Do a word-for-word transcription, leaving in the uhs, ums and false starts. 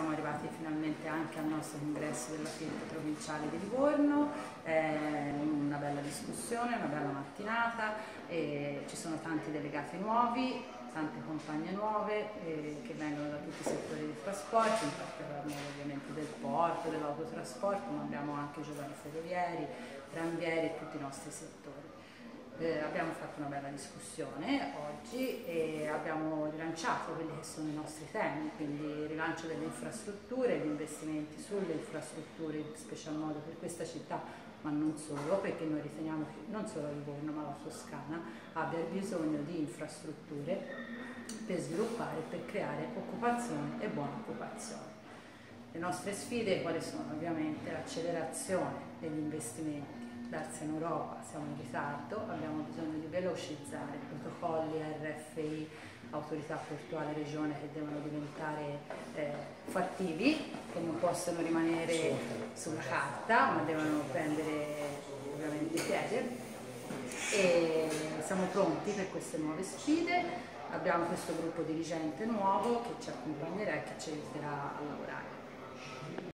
Siamo arrivati finalmente anche al nostro congresso della Congresso Provinciale di Livorno, eh, una bella discussione, una bella mattinata, eh, ci sono tanti delegati nuovi, tante compagne nuove eh, che vengono da tutti i settori del trasporto, in particolar modo ovviamente del porto, dell'autotrasporto, ma abbiamo anche giovani ferrovieri, tranvieri e tutti i nostri settori. Eh, abbiamo fatto una bella discussione oggi e abbiamo rilanciato quelli che sono i nostri temi, quindi il rilancio delle infrastrutture, gli investimenti sulle infrastrutture in special modo per questa città, ma non solo, perché noi riteniamo che non solo Livorno ma la Toscana abbia bisogno di infrastrutture per sviluppare e per creare occupazione e buona occupazione. Le nostre sfide quali sono? Ovviamente l'accelerazione degli investimenti. Darsena in Europa, siamo in ritardo, abbiamo bisogno di velocizzare i protocolli R F I, autorità portuale e regione che devono diventare eh, fattivi, che non possono rimanere sulla carta, ma devono prendere ovviamente piede. E siamo pronti per queste nuove sfide, abbiamo questo gruppo dirigente nuovo che ci accompagnerà e che ci aiuterà a lavorare.